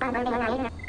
Bye.